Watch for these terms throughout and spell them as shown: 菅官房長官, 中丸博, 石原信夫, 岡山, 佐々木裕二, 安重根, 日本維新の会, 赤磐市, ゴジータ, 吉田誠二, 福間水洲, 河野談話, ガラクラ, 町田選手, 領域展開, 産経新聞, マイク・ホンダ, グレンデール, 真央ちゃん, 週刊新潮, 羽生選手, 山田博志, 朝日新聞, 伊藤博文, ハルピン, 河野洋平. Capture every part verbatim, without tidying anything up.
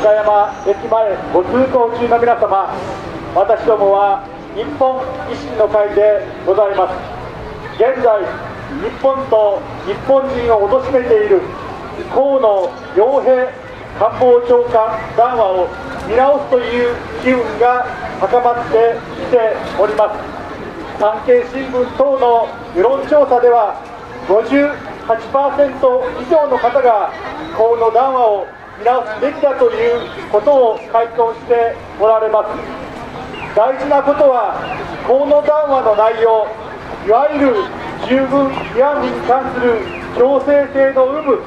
岡山駅前ご通行中の皆様、私どもは日本維新の会でございます。現在、日本と日本人を貶めている河野洋平官房長官談話を見直すという機運が高まってきております。産経新聞等の世論調査では、ごじゅうはちパーセント 以上の方が河野談話を見直すべきだということを回答しておられます。大事なことは、河野談話の内容、いわゆる従軍慰安に関する強制性の有無、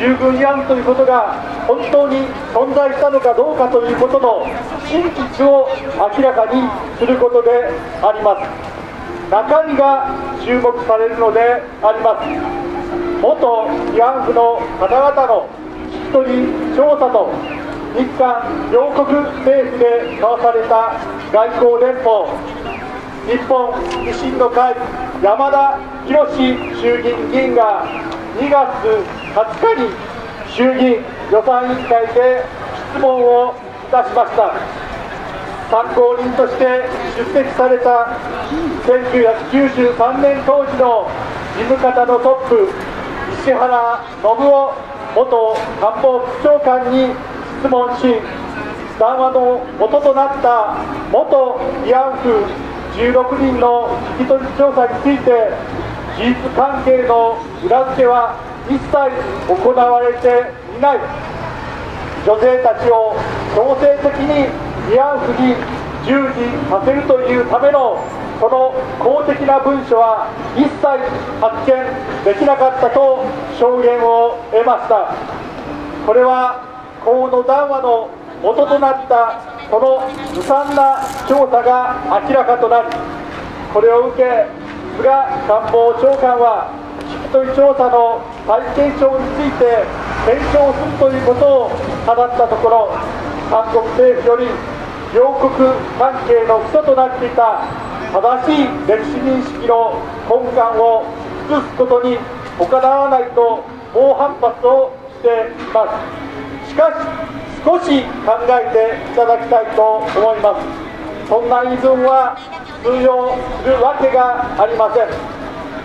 従軍慰安ということが本当に存在したのかどうかということの真実を明らかにすることであります。中身が注目されるのであります。元慰安婦の方々の聞き取り調査と、日韓両国政府で交わされた外交連邦、日本維新の会、山田博志衆議院議員がにがつはつかに衆議院予算委員会で質問をいたしました。参考人として出席されたせんきゅうひゃくきゅうじゅうさんねん当時の事務方のトップ、石原信夫元官房副長官に質問し、談話の元となった元慰安婦じゅうろくにんの聞き取り調査について、事実関係の裏付けは一切行われていない、女性たちを強制的に慰安婦に従事させるというためのこの公的な文書は一切発見できなかったと証言を得ました。これは河野談話の元となったこのずさんな調査が明らかとなり、これを受け、菅官房長官は聞き取り調査の再検証について検証するということを語ったところ、韓国政府より両国関係の基礎となっていた正しい歴史認識の根幹を崩すことに他ならないと猛反発をしています。しかし、少し考えていただきたいと思います。そんな依存は通用するわけがありません。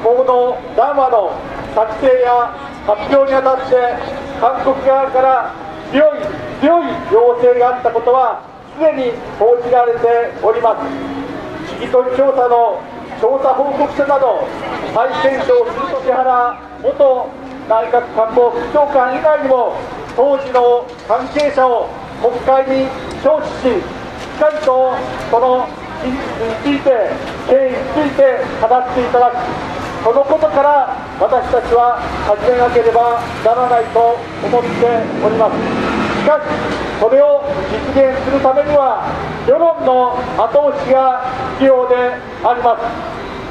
河野談話の作成や発表にあたって、韓国側から強い強い要請があったことは、すでに報じられております。聞き取り調査の調査報告書など、再検証する石原元内閣官房副長官以外にも、当時の関係者を国会に招致し、しっかりとその事実について、経緯について語っていただき、そのことから私たちは始めなければならないと思っております。しかし、それを実現するためには、世論の後押しが必要でありま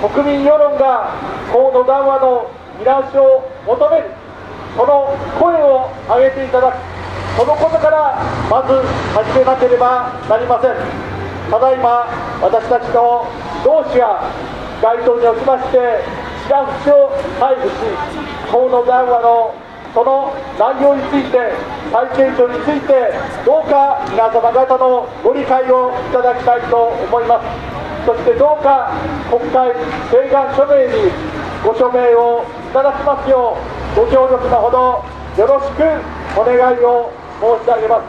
す。国民世論が河野談話の見直しを求める。その声を上げていただく、そのことからまず始めなければなりません。ただいま、私たちの同志が街頭におきまして、チラシを配布し、河野談話のその内容について、再検証について、どうか皆様方のご理解をいただきたいと思います。そしてどうか国会請願書面にご署名をいただきますよう、ご協力のほどよろしくお願いを申し上げます。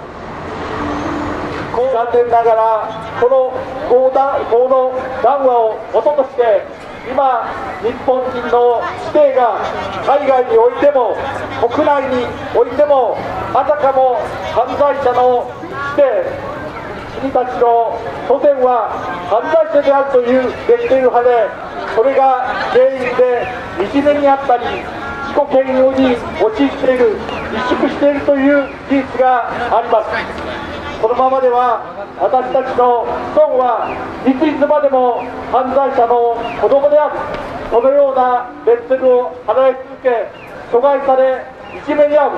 残念ながら、この河野談話を元として、今、日本人の子弟が海外においても、国内においても、あたかも犯罪者の子弟、君たちの祖先は犯罪者であるというレッテル派で、それが原因でいじめにあったり、自己嫌悪に陥っている、萎縮しているという事実があります。このままでは、私たちの子孫はいついつまでも犯罪者の子供である、そのようなレッテルを払い続け、阻害され、いじめに遭う、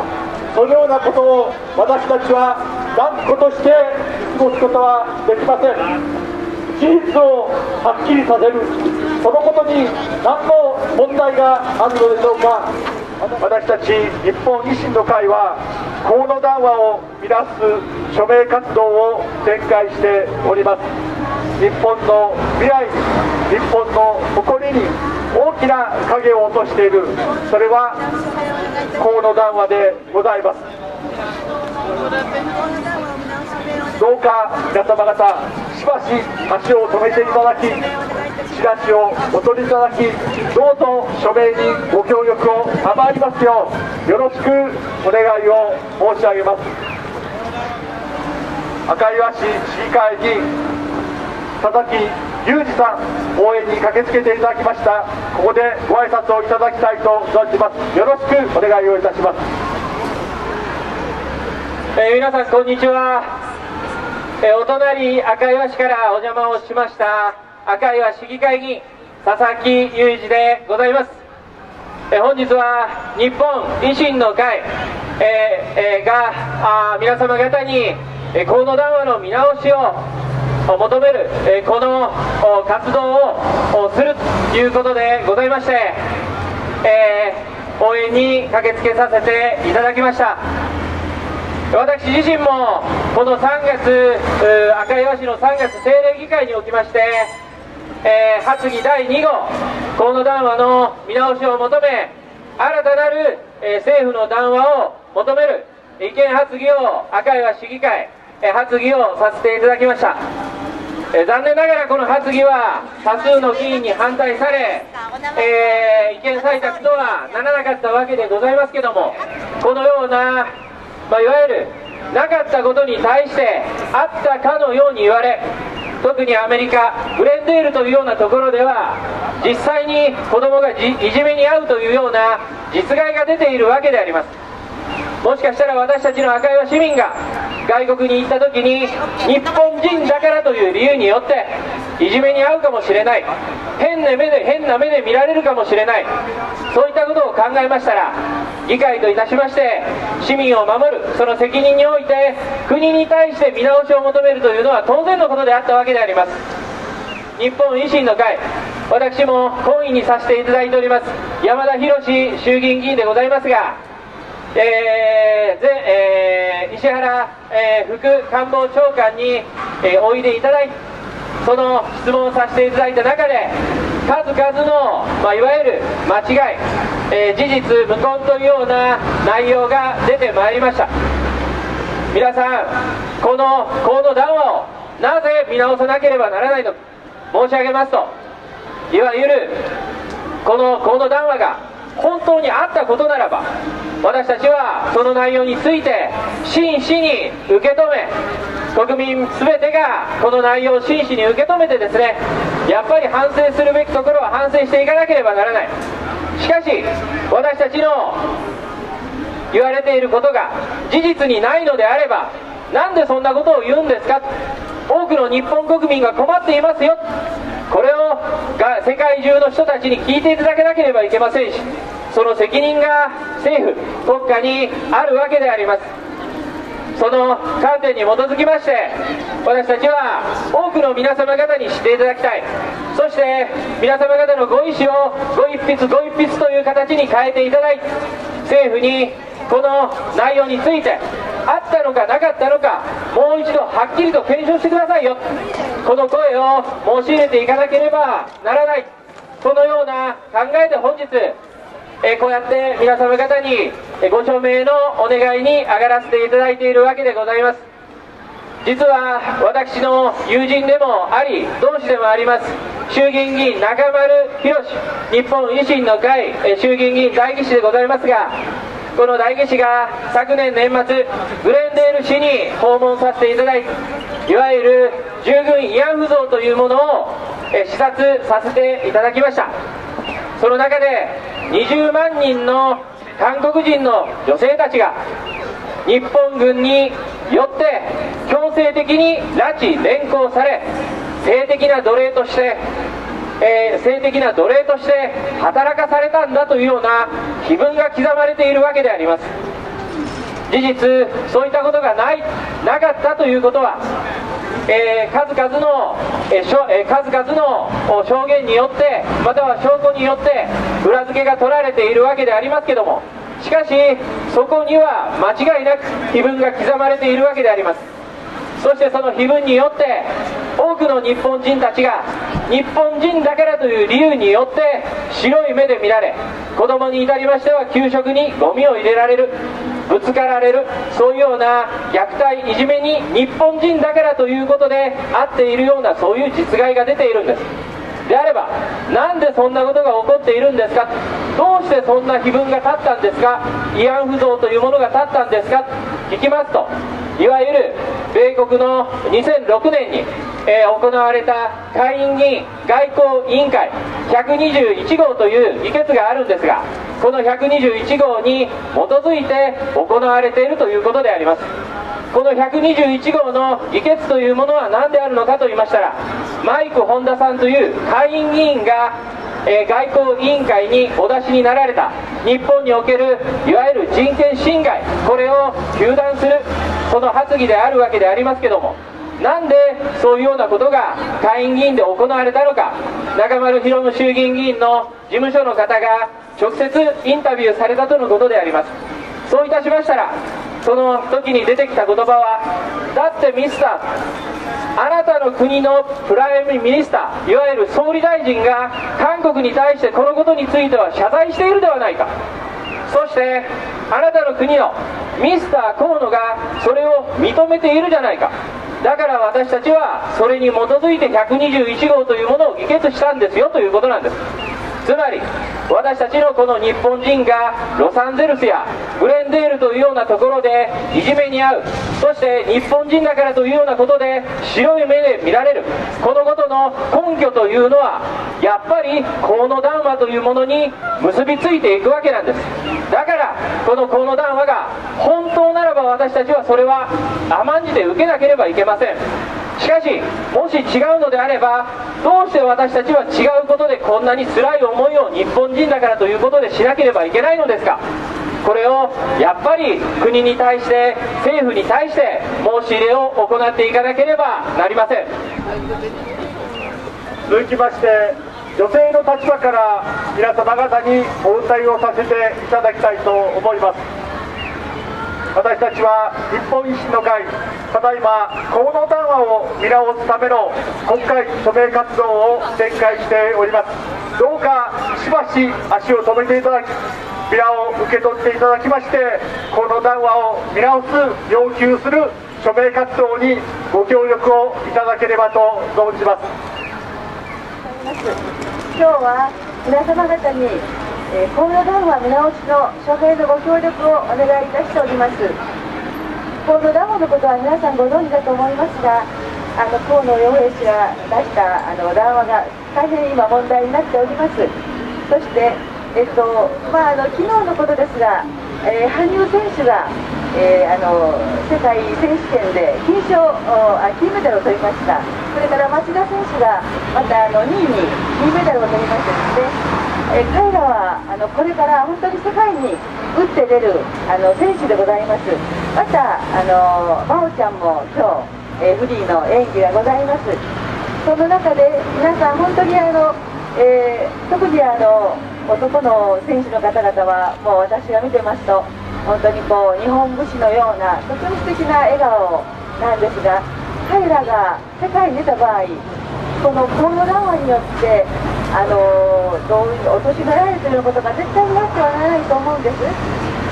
そのようなことを私たちは断固として過ごすことはできません。事実をはっきりさせる、そのことに何の問題があるのでしょうか。私たち日本維新の会は河野談話を乱す署名活動を展開しております。日本の未来に、日本の誇りに大きな影を落としている、それは河野談話でございます。どうか皆様方、しばし足を止めていただき、チラシをお取りいただき、どうぞ署名にご協力を賜りますようよろしくお願いを申し上げます。赤磐市市議会議員佐々木裕二さん、応援に駆けつけていただきました。ここでご挨拶をいただきたいと存じます。よろしくお願いをいたします。えー、皆さんこんにちは。えー、お隣赤磐市からお邪魔をしました赤磐市議会議員佐々木裕二でございます。え本日は日本維新の会、えーえー、があ皆様方に河野談話の見直しを求める、えー、この活動をするということでございまして、えー、応援に駆けつけさせていただきました。私自身もこのさんがつ赤磐市のさんがつ定例議会におきまして、えー、発議だいにごう河野談話の見直しを求め、新たなる、えー、政府の談話を求める意見発議を赤磐市議会、えー、発議をさせていただきました。えー、残念ながらこの発議は多数の議員に反対され、えー、意見採択とはならなかったわけでございますけども、このような、まあ、いわゆるなかったことに対してあったかのように言われ、特にアメリカグレンデールというようなところでは実際に子どもがいじめに遭うというような実害が出ているわけであります。もしかしたら私たちの赤磐市民が外国に行った時に日本人だからという理由によっていじめに遭うかもしれない、変な目で変な目で見られるかもしれない、そういったことを考えましたら、議会といたしまして市民を守るその責任において国に対して見直しを求めるというのは当然のことであったわけであります。日本維新の会、私も懇意にさせていただいております山田博志衆議院議員でございますが、えーぜえー、石原、えー、副官房長官に、えー、おいでいただいて、その質問をさせていただいた中で数々の、まあ、いわゆる間違い、えー、事実無根というような内容が出てまいりました。皆さん、この河野談話をなぜ見直さなければならないのか申し上げますと、いわゆるこの河野談話が本当にあったことならば、私たちはその内容について真摯に受け止め、国民全てがこの内容を真摯に受け止めてですね、やっぱり反省するべきところは反省していかなければならない。しかし私たちの言われていることが事実にないのであれば、なんでそんなことを言うんですか、多くの日本国民が困っていますよ、これをが世界中の人たちに聞いていただかなければいけませんし、その責任が政府、国家にあるわけであります。その観点に基づきまして、私たちは多くの皆様方に知っていただきたい、そして皆様方のご意思をご一筆ご一筆という形に変えていただいて、政府にこの内容についてあったのかなかったのか、もう一度はっきりと検証してくださいよ、この声を申し入れていかなければならない、そのような考えで本日、えこうやって皆様方にご署名のお願いに上がらせていただいているわけでございます。実は私の友人でもあり同志でもあります衆議院議員中丸博日本維新の会衆議院議員代議士でございますが、この代議士が昨年年末グレンデール市に訪問させていただいて、いわゆる従軍慰安婦像というものを視察させていただきました。その中でにじゅうまんにんの韓国人の女性たちが日本軍によって強制的に拉致連行され、性的な奴隷としてえー、性的な奴隷として働かされたんだというような碑文が刻まれているわけであります。事実そういったことがないなかったということは、えー、数々の、えーしょえー、数々の証言によってまたは証拠によって裏付けが取られているわけでありますけども、しかしそこには間違いなく碑文が刻まれているわけであります。そしてその碑文によって多くの日本人たちが日本人だからという理由によって白い目で見られ、子供に至りましては給食にゴミを入れられる、ぶつかられる、そういうような虐待いじめに日本人だからということであっているような、そういう実害が出ているんです。であれば、なんでそんなことが起こっているんですか、どうしてそんな碑文が立ったんですか、慰安婦像というものが立ったんですか聞きますと、いわゆる米国のにせんろくねんに、えー、行われた下院議員外交委員会ひゃくにじゅういちごうという議決があるんですが、このひゃくにじゅういちごうに基づいて行われているということであります。このひゃくにじゅういちごうの議決というものは何であるのかと言いましたら、マイク・ホンダさんという下院議員が、えー、外交委員会にお出しになられた日本におけるいわゆる人権侵害、これを糾弾する、その発議であるわけでありますけども、なんでそういうようなことが下院議員で行われたのか、中丸博文衆議院議員の事務所の方が直接インタビューされたとのことであります。そういたしましたら、その時に出てきた言葉は、だってミスター、あなたの国のプライムミニスター、いわゆる総理大臣が韓国に対してこのことについては謝罪しているではないか、そしてあなたの国のミスター河野がそれを認めているじゃないか、だから私たちはそれに基づいてひゃくにじゅういちごうというものを議決したんですよということなんです。つまり私たちのこの日本人がロサンゼルスやグレンデールというようなところでいじめに遭う、そして日本人だからというようなことで白い目で見られる、このことの根拠というのはやっぱり河野談話というものに結びついていくわけなんです。だからこの河野談話が本当ならば私たちはそれは甘んじて受けなければいけません。しかしもし違うのであれば、どうして私たちは違うことでこんなに辛い思いを日本人だからということでしなければいけないのですか。これをやっぱり国に対して政府に対して申し入れを行っていかなければなりません。続きまして、女性の立場から皆様方にお訴えをさせていただきたいと思います。私たちは日本維新の会、ただいま河野談話を見直すための国会署名活動を展開しております。どうかしばし足を止めていただき、ビラを受け取っていただきまして、河野談話を見直す、要求する署名活動にご協力をいただければと存じます。今日は皆様方にえー、河野談話見直しの署名のご協力をお願いいたしております。河野談話のことは皆さんご存知だと思いますが、あの河野洋平氏が出したあの談話が大変今問題になっております。そして、えっとまあ、あの昨日のことですが、えー、羽生選手が、えー、あの世界選手権で金賞あ金メダルを取りました。それから町田選手がまたあのにいに金メダルを取りましたですね。え彼らはあのこれから本当に世界に打って出るあの選手でございます。またあの真央ちゃんも今日、えフリーの演技がございます。その中で皆さん本当にあの、えー、特にあの男の選手の方々はもう私が見てますと本当にこう日本武士のようなとても素敵な笑顔なんですが、彼らが世界に出た場合、この河野談話によってあのどういう落としめられていることが絶対になってはならないと思うんです。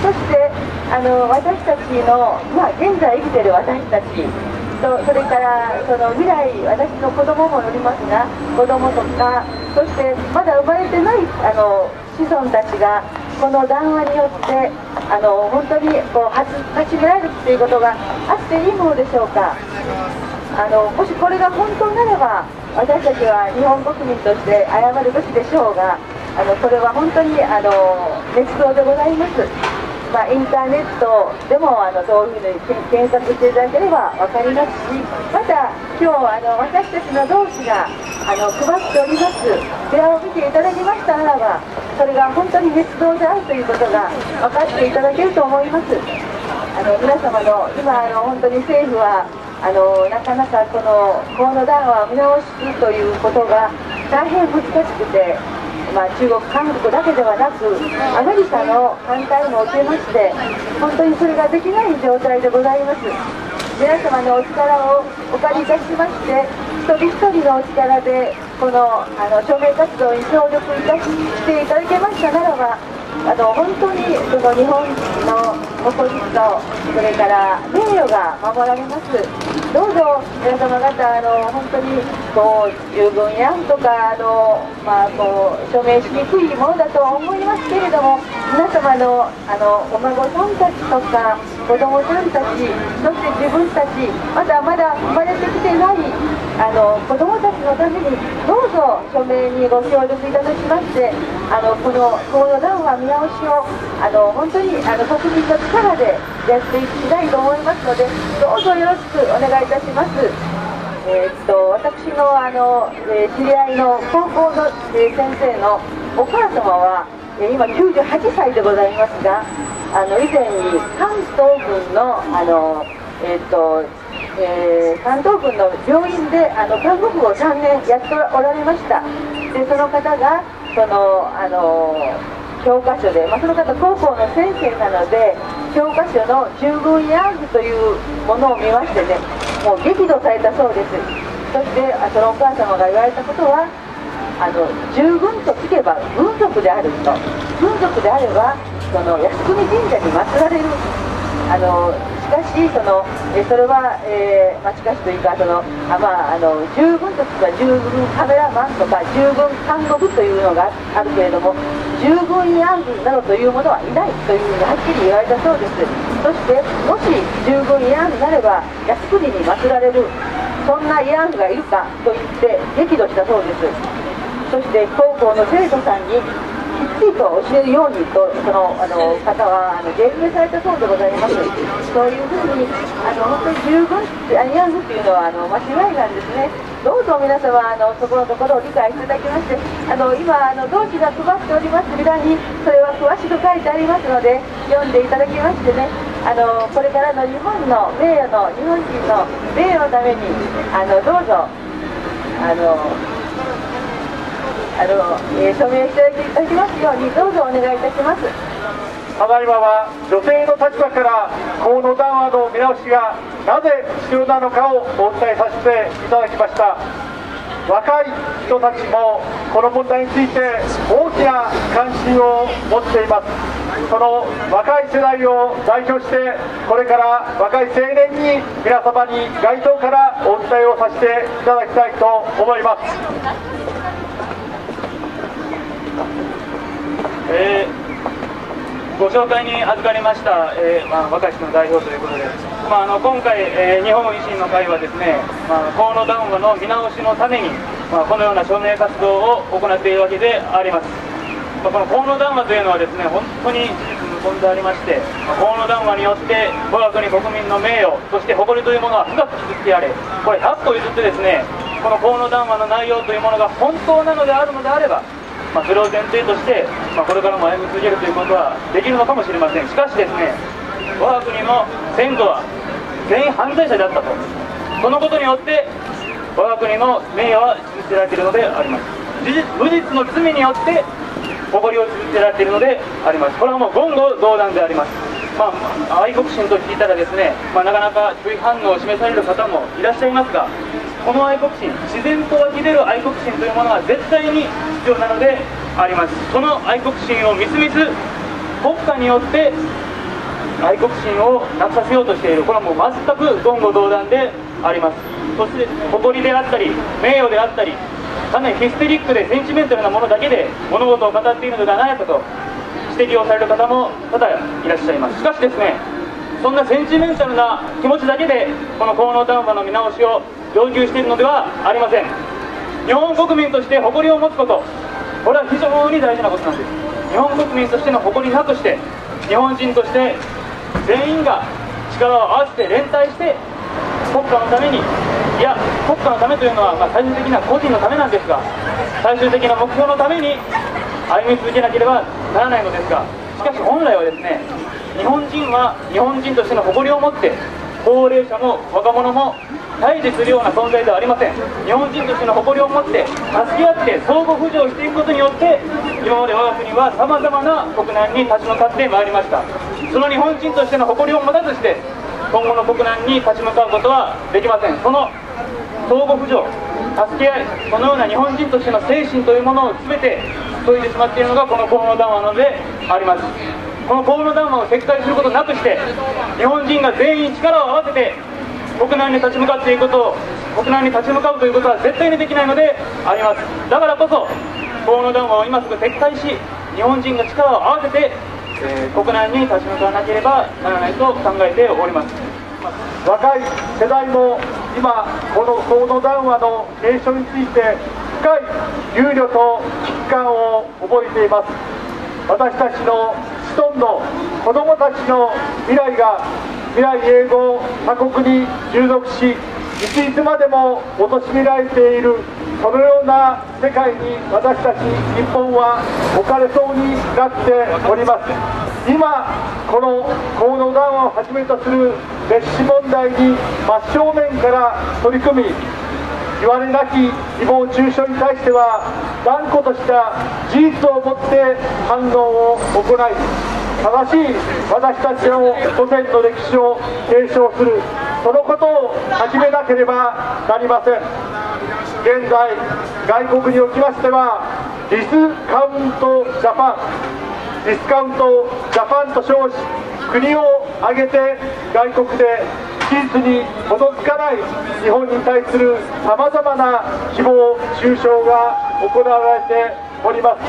そしてあの私たちの、まあ、現在生きている私たちと、それからその未来、私の子供もおりますが、子供とか、そしてまだ生まれてないあの子孫たちがこの談話によってあの本当にこうはつかしめられるということがあっていいものでしょうか。あのもしこれが本当ならば、私たちは日本国民として謝るべきでしょうが、あのこれは本当にあの捏造でございます。まあ、インターネットでもあのそういうふうに検索していただければ分かりますし、また今日あの私たちの同志があの配っておりますビラを見ていただきましたならば、それが本当に捏造であるということが分かっていただけると思います。あの皆様の今あの本当に政府はあのなかなかこの河野談話を見直すということが大変難しくて、まあ、中国、韓国だけではなくアメリカの反対も受けまして本当にそれができない状態でございます。皆様のお力をお借りいたしまして一人一人のお力でこのあの署名活動に協力いたしていただけましたならば、あの本当にその日本の誇りとそれから名誉が守られます。どうぞ皆様方あの本当にこう従軍やんとかあの、まあ、こう署名しにくいものだと思いますけれども、皆様の、あのお孫さんたちとか子供さんたち、そして自分たち、まだまだ生まれてきてないあの子供たちのためにどうぞ署名にご協力いただきまして、あのこの河野談話見直しをあの本当にあの国民の力でやっていきたいと思いますので、どうぞよろしくお願いいたします。えー、っと私のあの、えー、知り合いの高校の、えー、先生のお母様は、えー、今きゅうじゅうはっさいでございますが、あの以前に関東軍のあのえー、っとえー、関東軍の病院であの看護婦をさんねんやっておられました。でその方がそのあの教科書で、まあ、その方高校の先生なので教科書の「従軍慰安婦」というものを見ましてね、もう激怒されたそうです。そしてそのお母様が言われたことは、あの従軍とつけば軍属であると、軍属であればその靖国神社に祀られる。あのしかし、そのえそれは、えーまあ、しかしというか、そのあ、まあ、あの従軍とか従軍カメラマンとか従軍看護婦というのがあるけれども、従軍慰安婦などというものはいないというふうにはっきり言われたそうです。そして、もし従軍慰安婦なれば靖国に祀られる、そんな慰安婦がいるかと言って激怒したそうです。そして高校の生徒さんにきっちりと教えるようにと、そのあの方は言及されたそうでございます。そういうふうにあの本当に従軍慰安婦というのはあの間違いなんですね。どうぞ皆様あのそこのところを理解いただきまして、あの今あの同期が配っております裏にそれは詳しく書いてありますので読んでいただきましてね、あのこれからの日本の名誉の日本人の名誉のためにあのどうぞあのあのえー、署名していただきますようにどうぞお願いいたします。ただいまは女性の立場から河野談話の見直しがなぜ必要なのかをお伝えさせていただきました。若い人たちもこの問題について大きな関心を持っています。その若い世代を代表してこれから若い青年に皆様に街頭からお伝えをさせていただきたいと思います。えー、ご紹介に預かりました、えーまあ、若い人の代表ということで、まあ、あの今回、えー、日本維新の会はですね、まあ、河野談話の見直しのために、まあ、このような署名活動を行っているわけであります。まあ、この河野談話というのはですね、本当に事実無根でありまして、まあ、河野談話によって我が国国民の名誉そして誇りというものは深く傷つけられ、これひゃっこ譲ってですね、この河野談話の内容というものが本当なのであるのであれば、まあ、それを前提として、まあ、これからも歩み続けるということはできるのかもしれません。しかしですね、我が国の先祖は全員犯罪者であったと、そのことによって我が国の名誉は傷つけられているのであります。事実無実の罪によって誇りを傷つけられているのであります。これはもう言語道断であります。まあ、愛国心と聞いたらですね、まあ、なかなか拒否反応を示される方もいらっしゃいますが、この愛国心、自然と湧き出る愛国心というものは絶対に必要なのであります。その愛国心をみすみす国家によって愛国心をなくさせようとしている、これはもう全く言語道断であります。そして誇りであったり名誉であったり、かなりヒステリックでセンチメンタルなものだけで物事を語っているのではないかと指摘をされる方も多々いらっしゃいます。しかしですね、そんなセンチメンタルな気持ちだけでこの河野談話の見直しを要求しているのではありません。日本国民として誇りを持つこと、これは非常に大事なことなんです。日本国民としての誇りだとして、日本人として全員が力を合わせて連帯して国家のために、いや国家のためというのは、まあ、最終的な個人のためなんですが、最終的な目標のために歩み続けなければならないのですが、しかし本来はですね、日本人は日本人としての誇りを持って高齢者も若者も対峙するような存在ではありません。日本人としての誇りを持って助け合って相互扶助をしていくことによって今まで我が国はさまざまな国難に立ち向かってまいりました。その日本人としての誇りを持たずして今後の国難に立ち向かうことはできません。その相互扶助、助け合い、そのような日本人としての精神というものを全て削いでしまっているのがこの河野談話なのであります。この河野談話を撤回することなくして日本人が全員力を合わせて国難に立ち向かっていくことを、国難に立ち向かうということは絶対にできないのであります。だからこそ河野談話を今すぐ撤回し日本人が力を合わせて、えー、国難に立ち向かわなければならないと考えております。若い世代も今この河野談話の継承について深い憂慮と危機感を覚えています。私たちの子孫の子どもたちの未来が未来永劫他国に従属しいついつまでも貶められている、そのような世界に私たち日本は置かれそうになっております。今この河野談話をはじめとする歴史問題に真正面から取り組み、いわれなき誹謗中傷に対しては断固とした事実をもって反論を行い、正しい私たちの祖先の歴史を継承する、そのことを始めなければなりません。現在外国におきましてはディスカウントジャパンディスカウントジャパンと称し、国を挙げて外国で事実に基づかない日本に対するさまざまな誹謗中傷が行われております。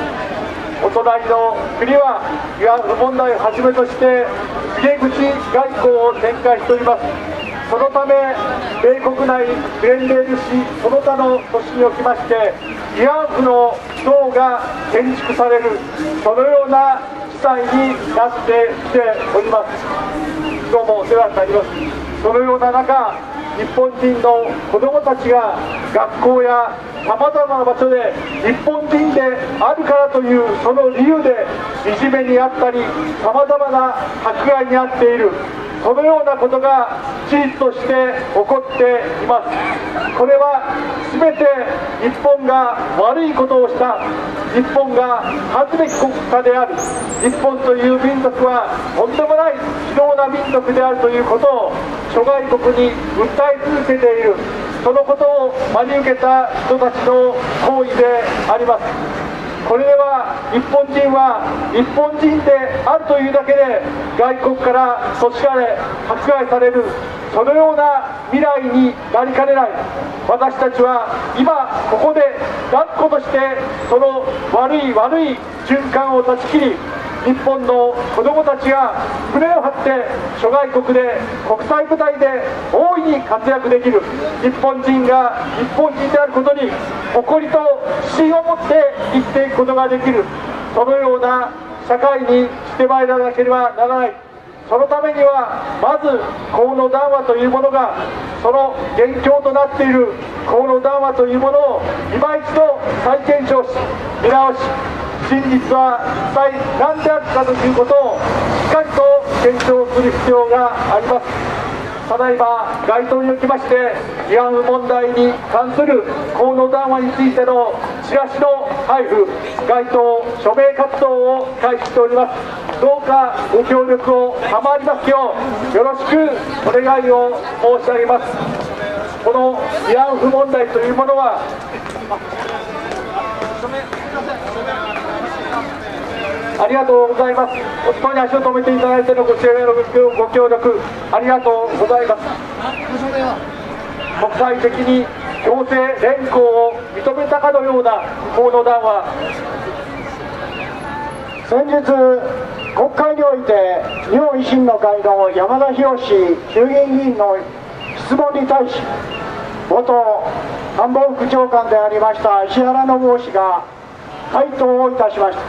お隣の国は慰安婦問題をはじめとして告げ口外交を展開しております。そのため米国内ブレンデール市その他の都市におきまして慰安婦の像が建築される、そのような事態になってきております。どうもお世話になります。そのような中、日本人の子どもたちが学校やさまざまな場所で日本人であるからというその理由でいじめにあったりさまざまな迫害にあっている、そのようなことが事実として起こっています。これは全て日本が悪いことをした、日本が恥ずべき国家である、日本という民族はとんでもない非道な民族であるということを諸外国に訴え続けている、そのことを真に受けた人たちの行為であります。これでは日本人は日本人であるというだけで外国からそしられ迫害される、そのような未来になりかねない。私たちは今ここで断固としてその悪い悪い循環を断ち切り、日本の子どもたちが胸を張って諸外国で国際舞台で大いに活躍できる、日本人が日本人であることに誇りと自信を持って生きていくことができる、そのような社会にしてまいらなければならない。そのためにはまず河野談話というものがその元凶となっている河野談話というものを今一度再検証し見直し、真実は一体何であったということをしっかりと検証する必要があります。ただいま街頭におきまして慰安婦問題に関する河野談話についてのチラシの配布、街頭署名活動を開始しております。どうかご協力を賜りますようよろしくお願いを申し上げます。この慰安婦問題というものはありがとうございます。お勤めに足を止めていただいてのご支援のご協力ありがとうございます。国際的に強制連行を認めたかのような河野談話。先日国会において日本維新の会の山田博志衆議院議員の質問に対し、元官房副長官でありました石原信夫氏が回答をいたしました。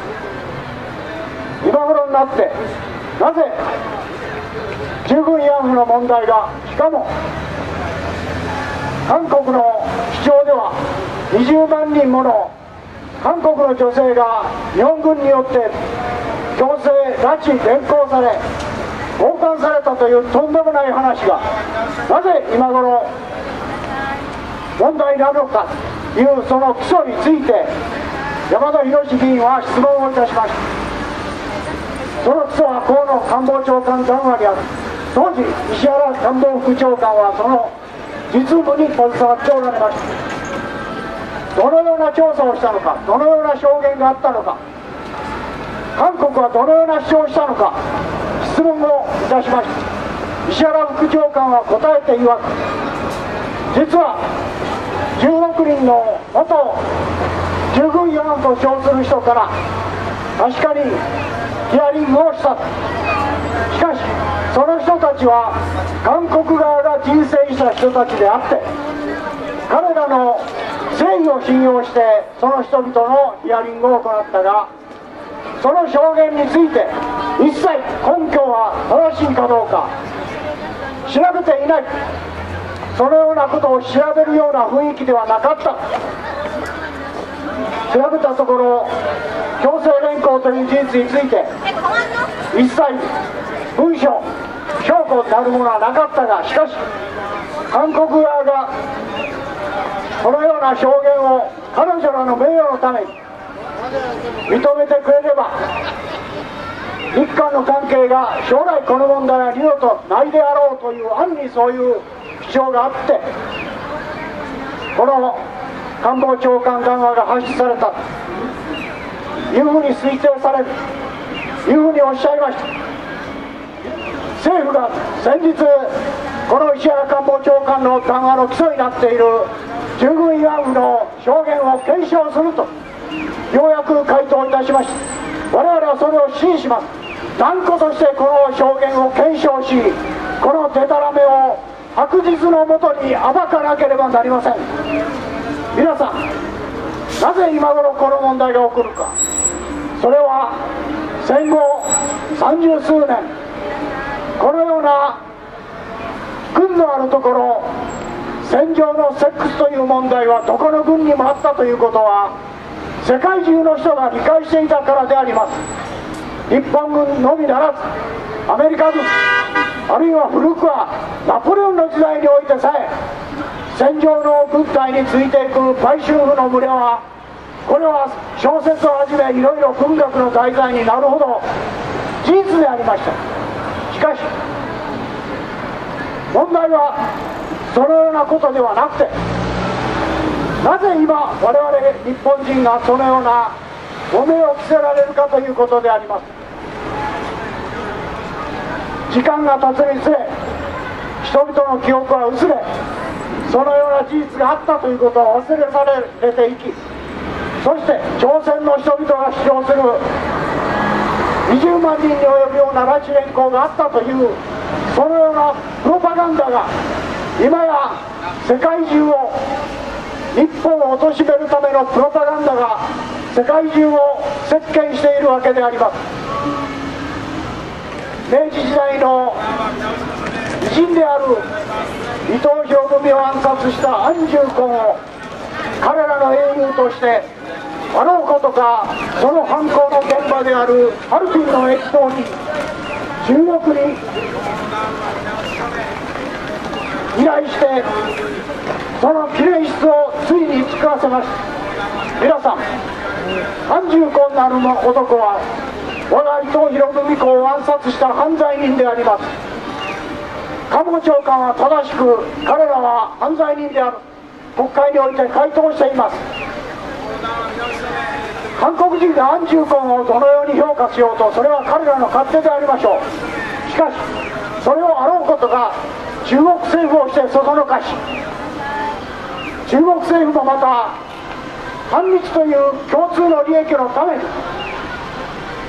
今頃になってなぜ従軍慰安婦の問題が、しかも韓国の市場ではにじゅうまんにんもの韓国の女性が日本軍によって強制拉致連行され強姦されたというとんでもない話がなぜ今頃問題なのかというその基礎について山田博議員は質問をいたしました。その基礎は河野官房長官談話にある。当時石原官房副長官はその実務に携わっておられました。どのような調査をしたのか、どのような証言があったのか、韓国はどのような主張をしたのか質問をいたしました。石原副長官は答えていわく、実はじゅうろくにんの元従軍四と称する人から確かにヒアリングをした。しかしその人たちは韓国側が人生した人たちであって、彼らの誠意を信用してその人々のヒアリングを行ったが、その証言について一切根拠は正しいかどうか調べていない、そのようなことを調べるような雰囲気ではなかった。調べたところ、強制連行という事実について一切文書証拠なるものはなかったが、しかし韓国側がこのような証言を彼女らの名誉のために認めてくれれば、日韓の関係が将来この問題は二度とないであろうという暗にそういう主張があって、この官房長官談話が発出されたというふうに推定されるというふうにおっしゃいました。政府が先日、この石原官房長官の談話の基礎になっている従軍慰安婦の証言を検証すると、ようやく回答いたしました。我々はそれを支持します。断固としてこの証言を検証し、このデタラメを白日のもとに暴かなければなりません。皆さん、なぜ今頃この問題が起こるか、それは戦後三十数年このような軍のあるところ、戦場のセックスという問題はどこの軍にもあったということは世界中の人が理解していたからであります。日本軍のみならずアメリカ軍、あるいは古くはナポレオンの時代においてさえ、戦場の軍隊についていく売春婦の群れは、これは小説をはじめいろいろ文学の題材になるほど事実でありました。しかし問題はそのようなことではなくて、なぜ今、我々日本人がそのような汚名を着せられるかということであります。時間が経つにつれ、人々の記憶は薄れ、そのような事実があったということは忘れされていき、そして朝鮮の人々が主張するにじゅうまんにんに及ぶような拉致連行があったという、そのようなプロパガンダが今や世界中を、日本を貶めるためのプロパガンダが世界中を席巻しているわけであります。明治時代の偉人である伊藤博文を暗殺した安重根を彼らの英雄としてあろうことか、その犯行の現場であるハルピンの駅頭にじゅうろくにん依頼してその記念室をついに作らせました。皆さん、安重根なる男は我が伊藤博文公を暗殺した犯罪人であります。官房長官は正しく彼らは犯罪人である、国会において回答しています。韓国人が安重根をどのように評価しようと、それは彼らの勝手でありましょう。しかしそれをあろうことが中国政府をしてそそのかし、中国政府もまた反日という共通の利益のために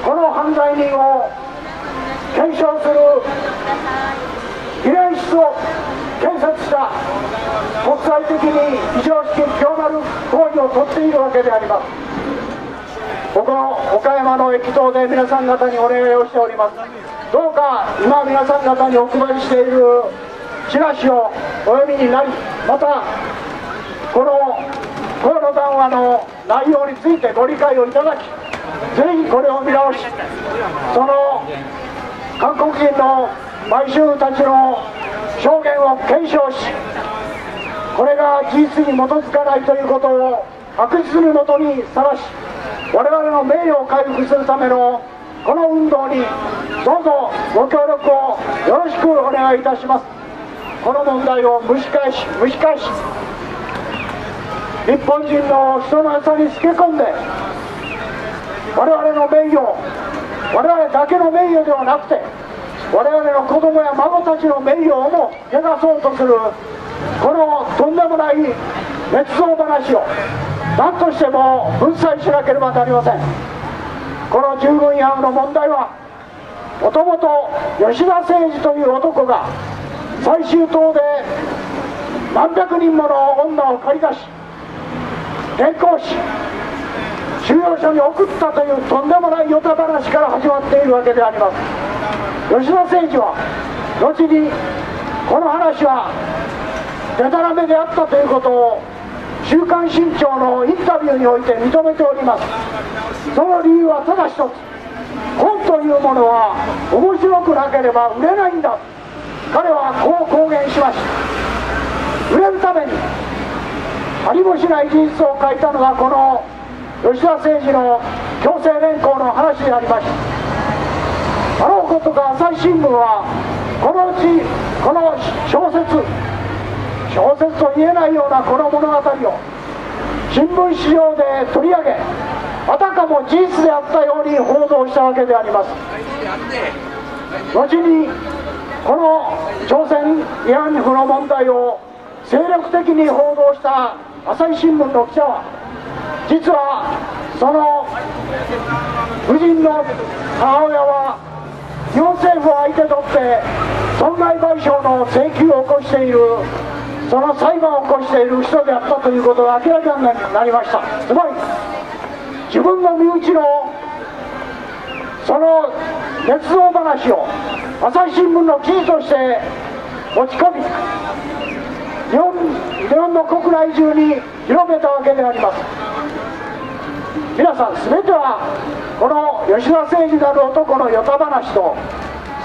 この犯罪人を検証する慰霊室を建設した、国際的に非常識強なる行為をとっているわけであります。僕の岡山の駅頭で皆さん方にお願いをしております。どうか今皆さん方にお配りしているチラシをお読みになり、またこの河野談話の内容についてご理解をいただき、ぜひこれを見直し、その韓国人の買収たちの証言を検証し、これが事実に基づかないということを悪実のもとにさらし、我々の名誉を回復するためのこの運動にどうぞご協力をよろしくお願いいたします。この問題を蒸し返し蒸し返し、日本人の人の朝に透け込んで、我々の名誉、我々だけの名誉ではなくて、我々の子供や孫たちの名誉をも汚そうとする、このとんでもない捏造話を何としても粉砕しなければなりません。この従軍慰安婦の問題は、もともと吉田誠二という男が最終党で何百人もの女を駆り出し、連行し、収容所に送ったというとんでもない与太話から始まっているわけであります。吉田誠二は後にこの話はでたらめであったということを「週刊新潮」のインタビューにおいて認めております。その理由はただ一つ、本というものは面白くなければ売れないんだ、彼はこう公言しました。売れるためにありもしない事実を書いたのがこの吉田誠二の強制連行の話でありました。あろうことか朝日新聞はこのうちこの小説小説と言えないようなこの物語を新聞市場で取り上げ、あたかも事実であったように報道したわけであります。後にこの朝鮮慰安婦の問題を精力的に報道した朝日新聞の記者は、実はその夫人の母親は日本政府を相手取って損害賠償の請求を起こしている、その裁判を起こしている人であったということが明らかになりました。つまり自分の身内のその捏造話を朝日新聞の記事として持ち込み、日本、日本の国内中に広めたわけであります。皆さん、全てはこの吉田誠二なる男の与太話と、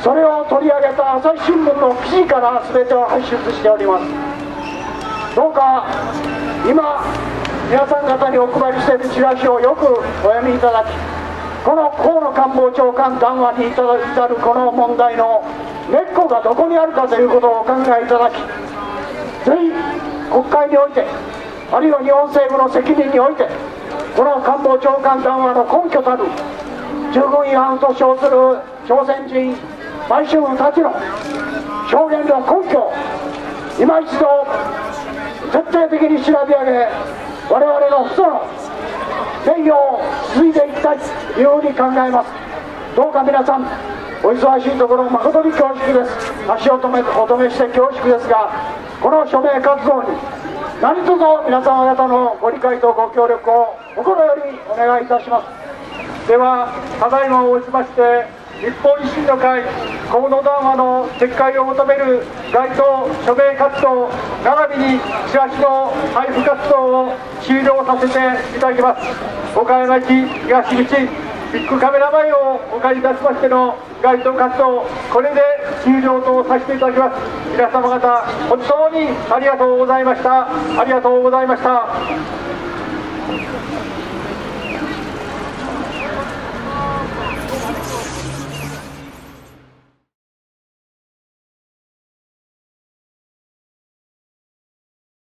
それを取り上げた朝日新聞の記事から全てを発出しております。どうか今皆さん方にお配りしているチラシをよくお読みいただき、この河野官房長官談話に至るこの問題の根っこがどこにあるかということをお考えいただき、ぜひ国会において、あるいは日本政府の責任において、この官房長官談話の根拠たる従軍違反と称する朝鮮人売春婦たちの証言の根拠を今一度徹底的に調べ上げ、我々の父祖の名誉を継いでいきたいというふうに考えます。どうか皆さん、お忙しいところ誠に恐縮です。足を止めお止めして恐縮ですが、この署名活動に何卒皆様方のご理解とご協力を心よりお願いいたします。では、ただいまをもちまして日本維新の会河野談話の撤回を求める街頭署名活動並びにチラシの配布活動を終了させていただきます。岡山市東口ビッグカメラ前をお借りいたしましての街頭活動、これで終了とさせていただきます。皆様方、本当にありがとうございました。ありがとうございました。